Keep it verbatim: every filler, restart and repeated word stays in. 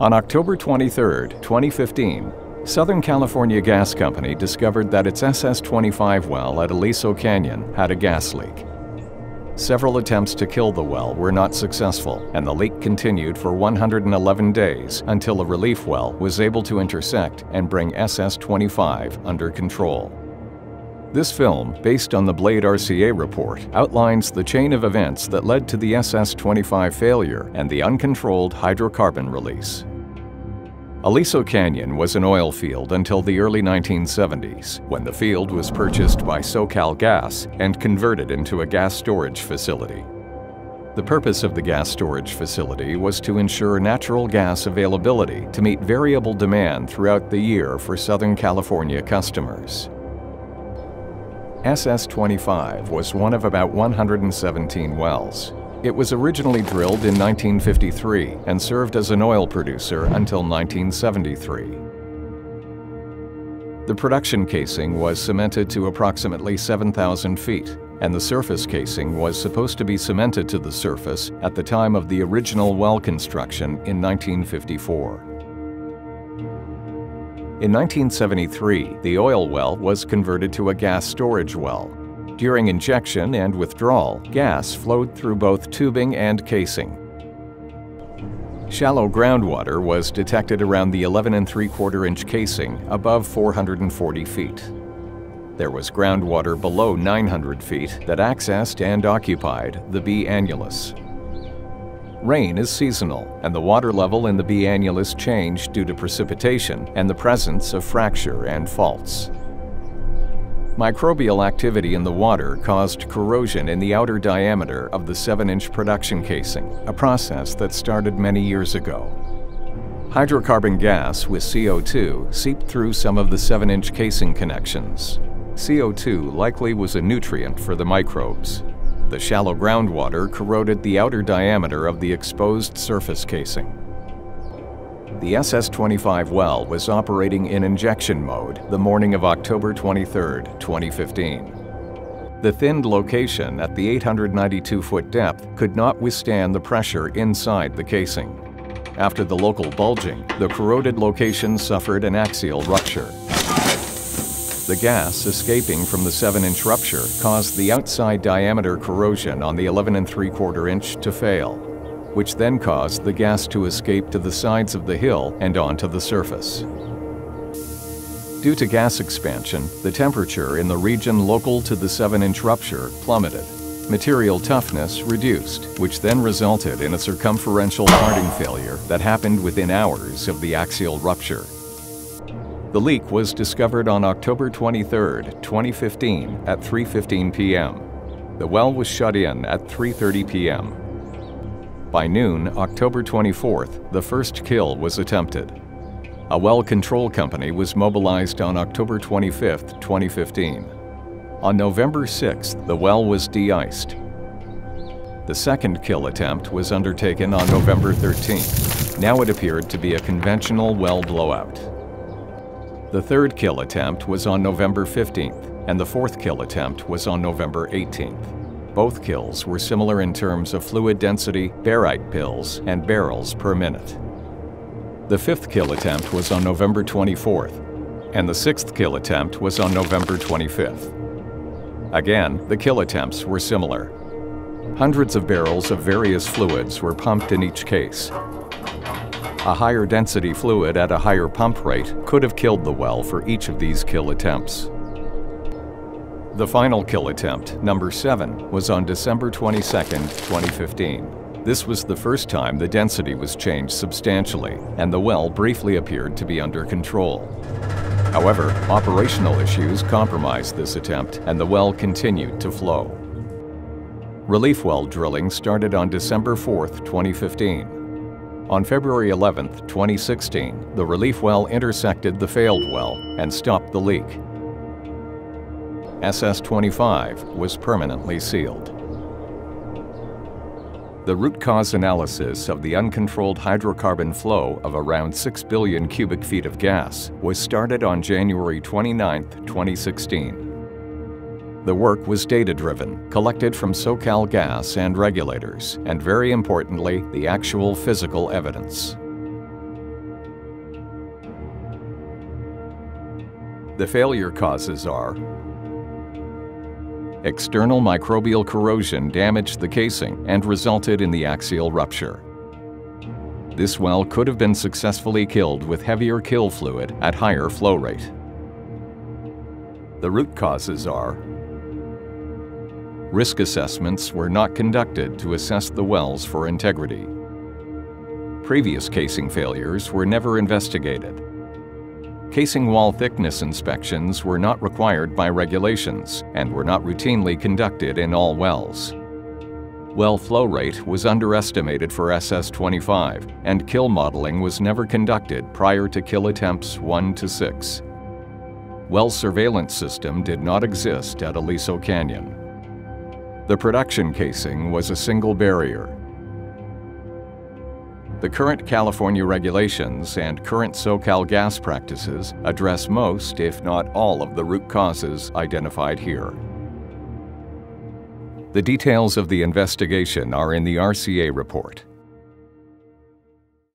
On October twenty-third, twenty fifteen, Southern California Gas Company discovered that its S S twenty-five well at Aliso Canyon had a gas leak. Several attempts to kill the well were not successful, and the leak continued for one hundred eleven days until a relief well was able to intersect and bring S S twenty-five under control. This film, based on the Blade R C A report, outlines the chain of events that led to the S S twenty-five failure and the uncontrolled hydrocarbon release. Aliso Canyon was an oil field until the early nineteen seventies, when the field was purchased by SoCalGas and converted into a gas storage facility. The purpose of the gas storage facility was to ensure natural gas availability to meet variable demand throughout the year for Southern California customers. S S twenty-five was one of about one hundred seventeen wells. It was originally drilled in nineteen fifty-three and served as an oil producer until nineteen seventy-three. The production casing was cemented to approximately seven thousand feet, and the surface casing was supposed to be cemented to the surface at the time of the original well construction in nineteen fifty-four. In nineteen seventy-three, the oil well was converted to a gas storage well. During injection and withdrawal, gas flowed through both tubing and casing. Shallow groundwater was detected around the eleven and three quarter inch casing above four hundred forty feet. There was groundwater below nine hundred feet that accessed and occupied the B. annulus. Rain is seasonal, and the water level in the B. annulus changed due to precipitation and the presence of fracture and faults. Microbial activity in the water caused corrosion in the outer diameter of the seven inch production casing, a process that started many years ago. Hydrocarbon gas with C O two seeped through some of the seven inch casing connections. C O two likely was a nutrient for the microbes. The shallow groundwater corroded the outer diameter of the exposed surface casing. The S S twenty-five well was operating in injection mode the morning of October twenty-third, twenty fifteen. The thinned location at the eight hundred ninety-two foot depth could not withstand the pressure inside the casing. After the local bulging, the corroded location suffered an axial rupture. The gas escaping from the seven inch rupture caused the outside diameter corrosion on the eleven and three quarter inch to fail, which then caused the gas to escape to the sides of the hill and onto the surface. Due to gas expansion, the temperature in the region local to the seven inch rupture plummeted. Material toughness reduced, which then resulted in a circumferential parting failure that happened within hours of the axial rupture. The leak was discovered on October twenty-third, twenty fifteen at three fifteen p m The well was shut in at three thirty p m By noon, October twenty-fourth, the first kill was attempted. A well control company was mobilized on October twenty-fifth, twenty fifteen. On November sixth, the well was de-iced. The second kill attempt was undertaken on November thirteenth. Now it appeared to be a conventional well blowout. The third kill attempt was on November fifteenth, and the fourth kill attempt was on November eighteenth. Both kills were similar in terms of fluid density, barite pills, and barrels per minute. The fifth kill attempt was on November twenty-fourth, and the sixth kill attempt was on November twenty-fifth. Again, the kill attempts were similar. Hundreds of barrels of various fluids were pumped in each case. A higher density fluid at a higher pump rate could have killed the well for each of these kill attempts. The final kill attempt, number seven, was on December twenty-second, twenty fifteen. This was the first time the density was changed substantially, and the well briefly appeared to be under control. However, operational issues compromised this attempt, and the well continued to flow. Relief well drilling started on December fourth, twenty fifteen. On February eleventh, twenty sixteen, the relief well intersected the failed well and stopped the leak. S S twenty-five was permanently sealed. The root cause analysis of the uncontrolled hydrocarbon flow of around six billion cubic feet of gas was started on January twenty-ninth, twenty sixteen. The work was data-driven, collected from SoCalGas and regulators, and very importantly, the actual physical evidence. The failure causes are external microbial corrosion damaged the casing and resulted in the axial rupture. This well could have been successfully killed with heavier kill fluid at higher flow rate. The root causes are risk assessments were not conducted to assess the wells for integrity. Previous casing failures were never investigated. Casing wall thickness inspections were not required by regulations and were not routinely conducted in all wells. Well flow rate was underestimated for S S twenty-five, and kill modeling was never conducted prior to kill attempts one to six. Well surveillance system did not exist at Aliso Canyon. The production casing was a single barrier. The current California regulations and current SoCal gas practices address most, if not all, of the root causes identified here. The details of the investigation are in the R C A report.